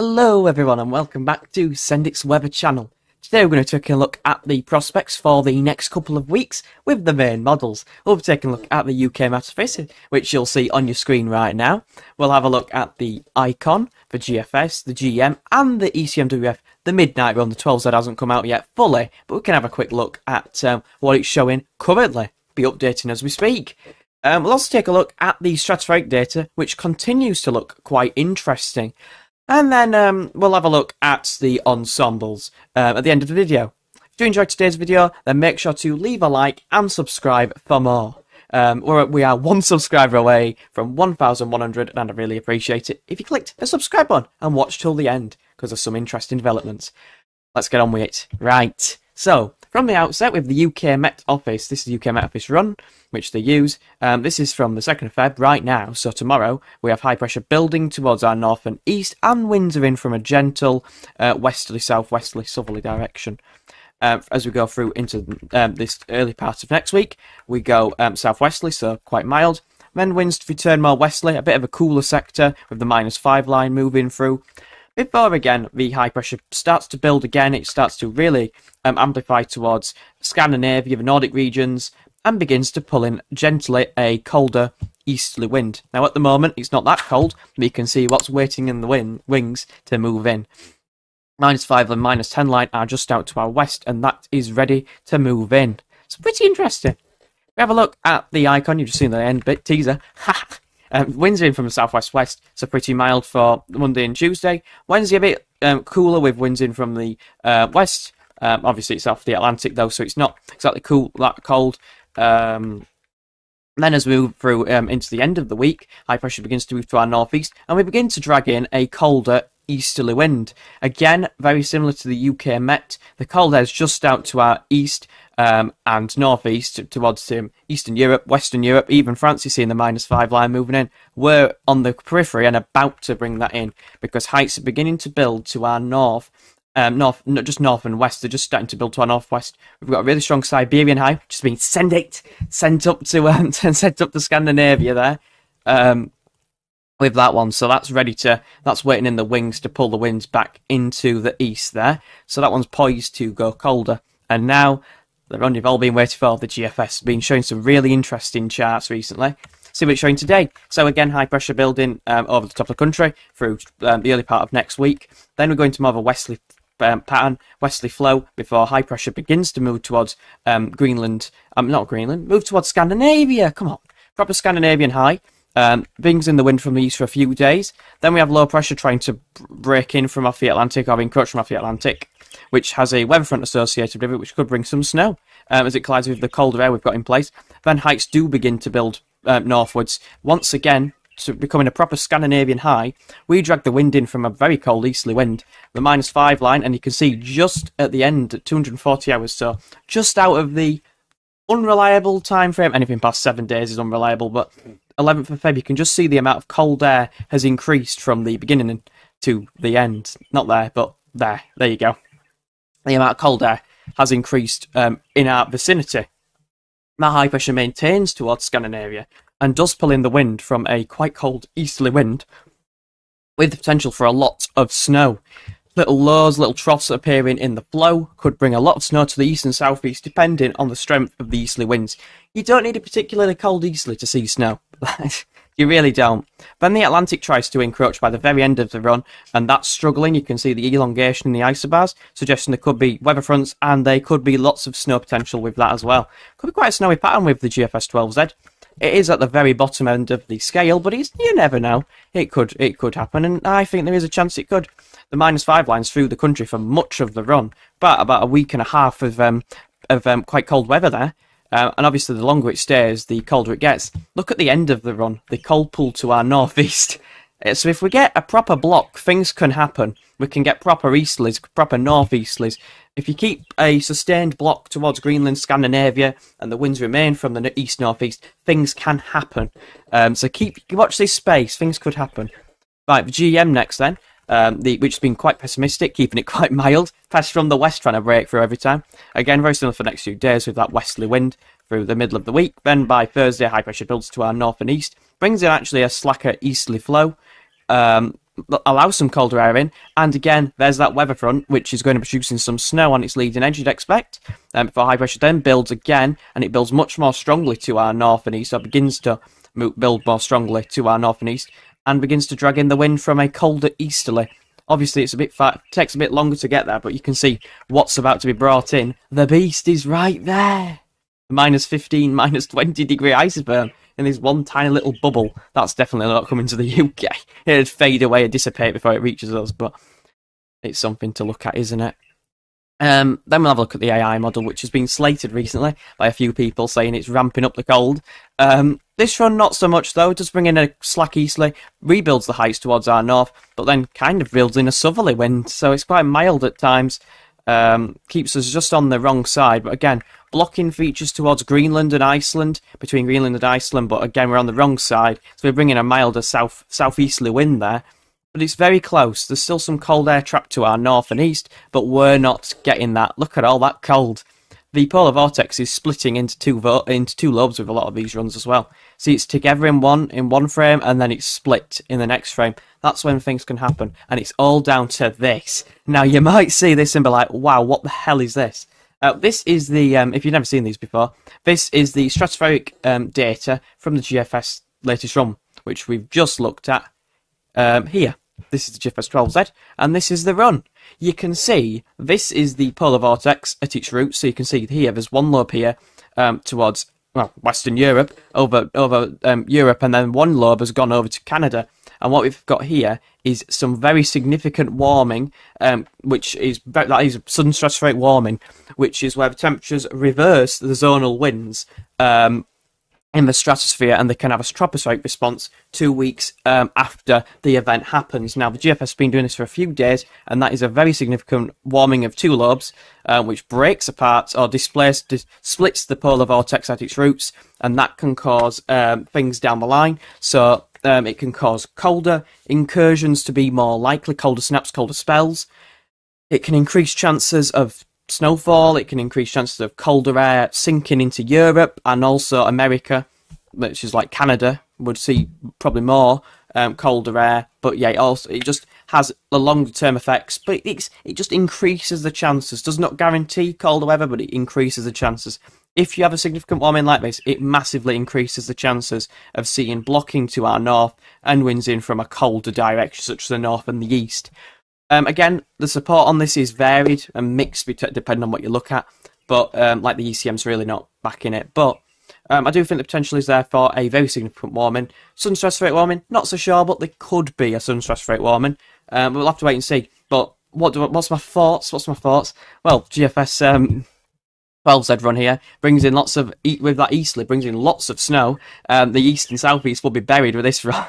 Hello everyone and welcome back to SEND IT'S Weather Channel. Today we're going to take a look at the prospects for the next couple of weeks with the main models. We'll be taking a look at the UK Met Office, which you'll see on your screen right now. We'll have a look at the ICON for GFS, the GM and the ECMWF, the midnight run. The 12Z hasn't come out yet fully, but we can have a quick look at what it's showing currently, be updating as we speak. We'll also take a look at the stratospheric data, which continues to look quite interesting. And then we'll have a look at the ensembles at the end of the video. If you enjoyed today's video, then make sure to leave a like and subscribe for more. We are one subscriber away from 1,100, and I really appreciate it if you clicked the subscribe button and watched till the end, because there's some interesting developments. Let's get on with it. Right, so from the outset with the UK Met Office, this is the UK Met Office run, which they use. This is from the 2nd of Feb right now, so tomorrow we have high pressure building towards our north and east, and winds are in from a gentle westerly, southwesterly, southerly direction. As we go through into this early part of next week, we go southwesterly, so quite mild. Then winds return more westerly, a bit of a cooler sector with the -5 line moving through. Before again, the high pressure starts to build again. It starts to really amplify towards Scandinavia, the Nordic regions, and begins to pull in gently a colder easterly wind. Now at the moment, it's not that cold, but you can see what's waiting in the wings to move in. -5 and -10 line are just out to our west, and that is ready to move in. It's pretty interesting. We have a look at the icon. You've just seen the end bit teaser. Ha! Winds in from the southwest-west, so pretty mild for Monday and Tuesday. Wednesday a bit cooler with winds in from the west. Obviously, it's off the Atlantic though, so it's not exactly that cold. Then as we move through into the end of the week, high pressure begins to move to our northeast, and we begin to drag in a colder easterly wind. Again, very similar to the UK Met. The cold air is just out to our east and northeast towards Eastern Europe, Western Europe, even France. You see in the -5 line moving in. We're on the periphery and about to bring that in because heights are beginning to build to our north. Not just north and west, they're just starting to build to our northwest. We've got a really strong Siberian high, which has been sent up to Scandinavia there. With that one, so that's ready to, that's waiting in the wings to pull the winds back into the east there. So that one's poised to go colder. And now the run you've all been waiting for, the GFS, been showing some really interesting charts recently. See what it's showing today. So again, high pressure building over the top of the country through the early part of next week. Then we're going to more of a westerly pattern, westerly flow, before high pressure begins to move towards move towards Scandinavia. Come on, proper Scandinavian high. Things in the wind from the east for a few days. Then we have low pressure trying to break in from off the Atlantic, or encroach from off the Atlantic, which has a weather front associated with it, which could bring some snow as it collides with the colder air we've got in place. Then heights do begin to build northwards. Once again, to becoming a proper Scandinavian high, we drag the wind in from a very cold easterly wind, the -5 line, and you can see just at the end, at 240 hours, so just out of the unreliable time frame. Anything past 7 days is unreliable, but 11th of Feb, you can just see the amount of cold air has increased from the beginning to the end. Not there, but there. There you go. The amount of cold air has increased in our vicinity. That high pressure maintains towards Scandinavia and does pull in the wind from a quite cold easterly wind with the potential for a lot of snow. Little lows, little troughs appearing in the flow could bring a lot of snow to the east and southeast depending on the strength of the easterly winds. You don't need a particularly cold easterly to see snow. You really don't. Then the Atlantic tries to encroach by the very end of the run, and that's struggling. You can see the elongation in the isobars, suggesting there could be weather fronts and there could be lots of snow potential with that as well. Could be quite a snowy pattern with the GFS 12Z. It is at the very bottom end of the scale, but it's, you never know. It could happen, and I think there is a chance it could. The -5 lines through the country for much of the run, but about a week and a half of quite cold weather there. And obviously, the longer it stays, the colder it gets. Look at the end of the run, the cold pull to our northeast. So if we get a proper block, things can happen. We can get proper easterlies, proper northeasterlies. If you keep a sustained block towards Greenland, Scandinavia, and the winds remain from the east northeast, things can happen. So watch this space. Things could happen. Right, the GM next then, which has been quite pessimistic, keeping it quite mild. Pressure from the west trying to break through every time. Again, very similar for the next few days with that westerly wind through the middle of the week. Then by Thursday, high pressure builds to our north and east, brings in actually a slacker easterly flow. allows some colder air in, and again there's that weather front which is going to be producing some snow on its leading edge, you'd expect, for high pressure then builds again, and it builds much more strongly to our north and east, or begins to build more strongly to our north and east, and begins to drag in the wind from a colder easterly. Obviously it's a bit far, takes a bit longer to get there, but you can see what's about to be brought in. The beast is right there. The minus 15, minus 20 degree iceberg in this one tiny little bubble. That's definitely not coming to the UK. It'd fade away and dissipate before it reaches us, but it's something to look at, isn't it? Then we'll have a look at the AI model, which has been slated recently by a few people saying it's ramping up the cold. This run, not so much, though. It does bring in a slack easterly, rebuilds the heights towards our north, but then kind of builds in a southerly wind, so it's quite mild at times. Keeps us just on the wrong side, but again, blocking features towards Greenland and Iceland, between Greenland and Iceland, but again, we're on the wrong side, so we're bringing a milder southeasterly wind there. But it's very close. There's still some cold air trapped to our north and east, but we're not getting that. Look at all that cold. The polar vortex is splitting into two lobes with a lot of these runs as well. See, it's together in one frame, and then it's split in the next frame. That's when things can happen, and it's all down to this. Now, you might see this and be like, wow, what the hell is this? This is the, if you've never seen these before, this is the stratospheric data from the GFS latest run, which we've just looked at here. This is the GFS 12Z, and this is the run. You can see this is the polar vortex at its root, so you can see here there's one lobe here towards, well, Western Europe, over Europe, and then one lobe has gone over to Canada. And what we've got here is some very significant warming, which is sudden stratospheric warming, which is where the temperatures reverse the zonal winds in the stratosphere, and they can have a tropospheric response 2 weeks after the event happens. Now, the GFS has been doing this for a few days, and that is a very significant warming of two lobes, which breaks apart or splits the polar vortex at its roots, and that can cause things down the line. So it can cause colder incursions to be more likely, colder snaps, colder spells. It can increase chances of snowfall, it can increase chances of colder air sinking into Europe, and also America, which is like Canada, would see probably more colder air. But yeah, it just has the longer term effects, but it just increases the chances. Does not guarantee colder weather, but it increases the chances. If you have a significant warming like this, it massively increases the chances of seeing blocking to our north and winds in from a colder direction, such as the north and the east. Again, the support on this is varied and mixed depending on what you look at, but like the ECM's really not backing it. But I do think the potential is there for a very significant warming. Sudden stratospheric warming, not so sure, but there could be a sudden stratospheric warming. We'll have to wait and see. But what's my thoughts? What's my thoughts? Well, GFS 12Z run here brings in lots of with that easterly, brings in lots of snow. The east and southeast will be buried with this run.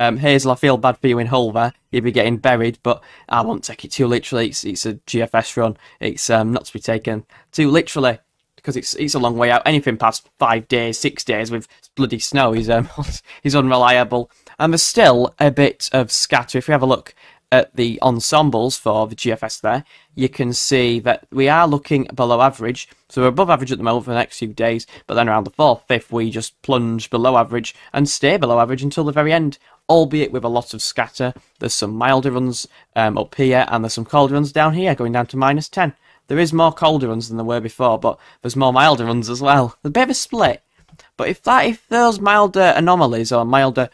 Hazel, I feel bad for you in Hulva. You'll be getting buried, but I won't take it too literally. It's a GFS run. It's not to be taken too literally, because it's a long way out. Anything past 5 days, 6 days with bloody snow is unreliable. And there's still a bit of scatter. If we have a look at the ensembles for the GFS there, you can see that we are looking below average. So we're above average at the moment for the next few days, but then around the 4th, 5th, we just plunge below average and stay below average until the very end, albeit with a lot of scatter. There's some milder runs up here, and there's some colder runs down here, going down to minus 10. There is more colder runs than there were before, but there's more milder runs as well. There's a bit of a split, but if those milder anomalies or milder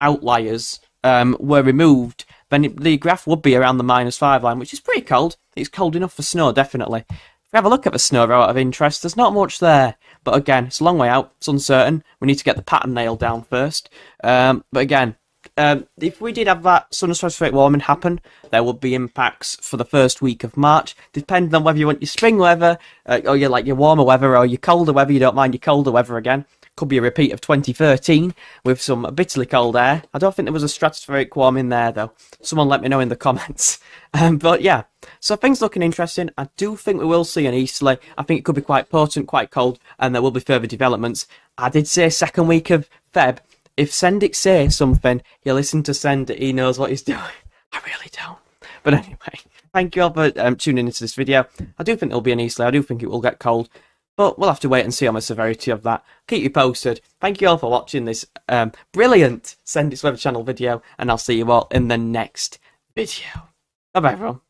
outliers were removed, then the graph would be around the minus 5 line, which is pretty cold. It's cold enough for snow, definitely. If we have a look at the snow row out of interest, there's not much there. But again, it's a long way out. It's uncertain. We need to get the pattern nailed down first. But again, if we did have that sudden stratospheric warming happen, there would be impacts for the first week of March, depending on whether you want your spring weather, or your warmer weather, or your colder weather. You don't mind your colder weather again. Could be a repeat of 2013 with some bitterly cold air. I don't think there was a stratospheric warming there, though. Someone let me know in the comments. But yeah, so things looking interesting. I do think we will see an easterly. I think it could be quite potent, quite cold, and there will be further developments. I did say second week of Feb. If Send It says something, you listen to Send It. He knows what he's doing. I really don't. But anyway, thank you all for tuning into this video. I do think it'll be an easterly. I do think it will get cold. But we'll have to wait and see on the severity of that. Keep you posted. Thank you all for watching this brilliant Send It's Weather Channel video, and I'll see you all in the next video. Bye bye everyone.